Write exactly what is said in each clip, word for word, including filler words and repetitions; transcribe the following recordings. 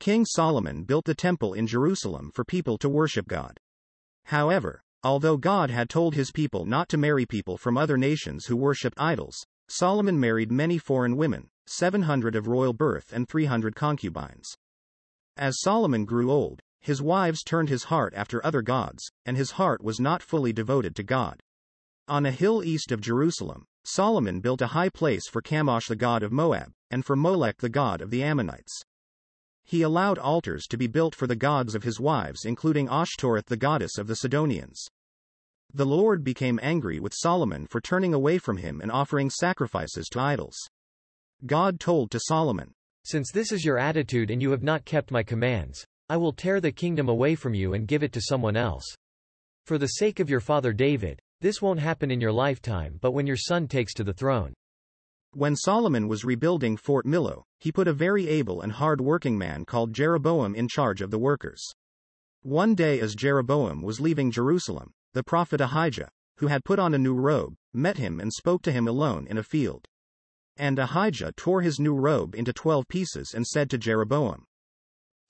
King Solomon built the temple in Jerusalem for people to worship God. However, although God had told his people not to marry people from other nations who worshipped idols, Solomon married many foreign women, seven hundred of royal birth and three hundred concubines. As Solomon grew old, his wives turned his heart after other gods, and his heart was not fully devoted to God. On a hill east of Jerusalem, Solomon built a high place for Chemosh the god of Moab, and for Molech the god of the Ammonites. He allowed altars to be built for the gods of his wives, including Ashtoreth the goddess of the Sidonians. The Lord became angry with Solomon for turning away from him and offering sacrifices to idols. God told to Solomon, "Since this is your attitude and you have not kept my commands, I will tear the kingdom away from you and give it to someone else. For the sake of your father David, this won't happen in your lifetime, but when your son takes to the throne." When Solomon was rebuilding Fort Milo, he put a very able and hard-working man called Jeroboam in charge of the workers. One day as Jeroboam was leaving Jerusalem, the prophet Ahijah, who had put on a new robe, met him and spoke to him alone in a field. And Ahijah tore his new robe into twelve pieces and said to Jeroboam,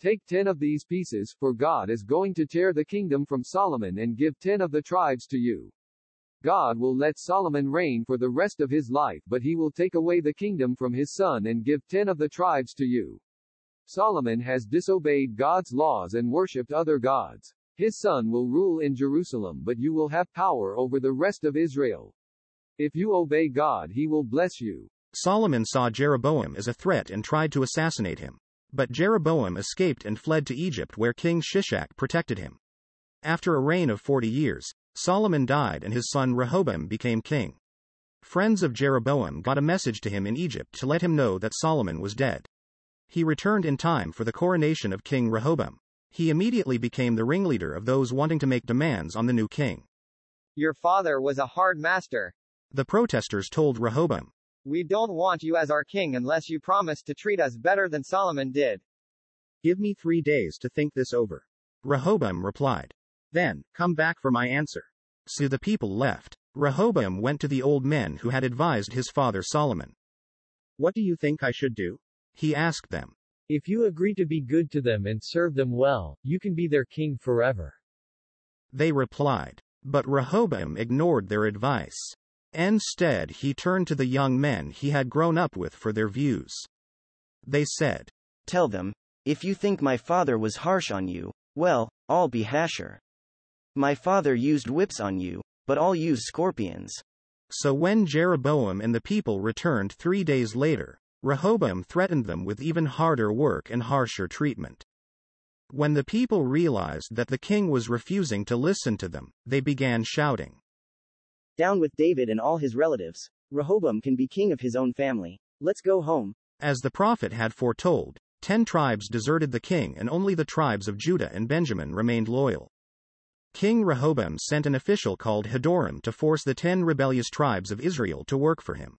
"Take ten of these pieces, for God is going to tear the kingdom from Solomon and give ten of the tribes to you. God will let Solomon reign for the rest of his life, but he will take away the kingdom from his son and give ten of the tribes to you. Solomon has disobeyed God's laws and worshipped other gods. His son will rule in Jerusalem, but you will have power over the rest of Israel. If you obey God, he will bless you." Solomon saw Jeroboam as a threat and tried to assassinate him. But Jeroboam escaped and fled to Egypt, where King Shishak protected him. After a reign of forty years, Solomon died and his son Rehoboam became king. Friends of Jeroboam got a message to him in Egypt to let him know that Solomon was dead. He returned in time for the coronation of King Rehoboam. He immediately became the ringleader of those wanting to make demands on the new king. "Your father was a hard master," the protesters told Rehoboam. "We don't want you as our king unless you promise to treat us better than Solomon did." "Give me three days to think this over," Rehoboam replied. "Then, come back for my answer." So the people left. Rehoboam went to the old men who had advised his father Solomon. "What do you think I should do?" he asked them. "If you agree to be good to them and serve them well, you can be their king forever," they replied. But Rehoboam ignored their advice. Instead, he turned to the young men he had grown up with for their views. They said, "Tell them, if you think my father was harsh on you, well, I'll be harsher. My father used whips on you, but I'll use scorpions." So when Jeroboam and the people returned three days later, Rehoboam threatened them with even harder work and harsher treatment. When the people realized that the king was refusing to listen to them, they began shouting, "Down with David and all his relatives. Rehoboam can be king of his own family. Let's go home." As the prophet had foretold, ten tribes deserted the king and only the tribes of Judah and Benjamin remained loyal. King Rehoboam sent an official called Hadoram to force the ten rebellious tribes of Israel to work for him.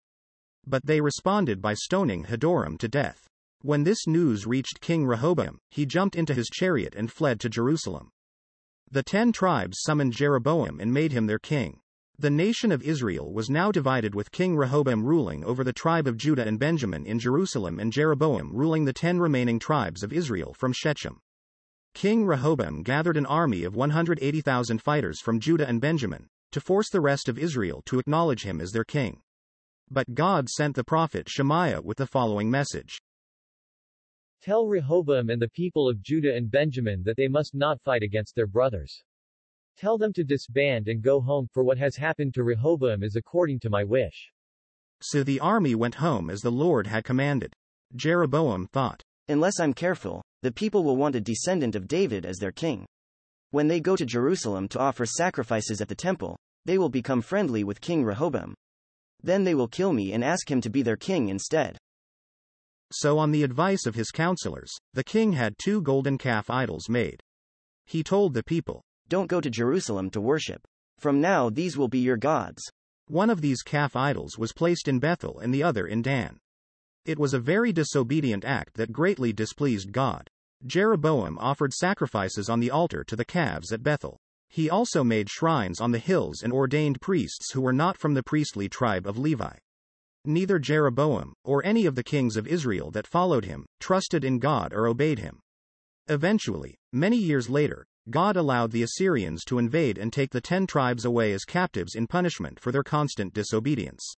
But they responded by stoning Hadoram to death. When this news reached King Rehoboam, he jumped into his chariot and fled to Jerusalem. The ten tribes summoned Jeroboam and made him their king. The nation of Israel was now divided, with King Rehoboam ruling over the tribe of Judah and Benjamin in Jerusalem and Jeroboam ruling the ten remaining tribes of Israel from Shechem. King Rehoboam gathered an army of one hundred eighty thousand fighters from Judah and Benjamin to force the rest of Israel to acknowledge him as their king. But God sent the prophet Shemaiah with the following message: "Tell Rehoboam and the people of Judah and Benjamin that they must not fight against their brothers. Tell them to disband and go home, for what has happened to Rehoboam is according to my wish." So the army went home as the Lord had commanded. Jeroboam thought, "Unless I'm careful, the people will want a descendant of David as their king. When they go to Jerusalem to offer sacrifices at the temple, they will become friendly with King Rehoboam. Then they will kill me and ask him to be their king instead." So on the advice of his counselors, the king had two golden calf idols made. He told the people, "Don't go to Jerusalem to worship. From now these will be your gods." One of these calf idols was placed in Bethel and the other in Dan. It was a very disobedient act that greatly displeased God. Jeroboam offered sacrifices on the altar to the calves at Bethel. He also made shrines on the hills and ordained priests who were not from the priestly tribe of Levi. Neither Jeroboam, or any of the kings of Israel that followed him, trusted in God or obeyed him. Eventually, many years later, God allowed the Assyrians to invade and take the ten tribes away as captives in punishment for their constant disobedience.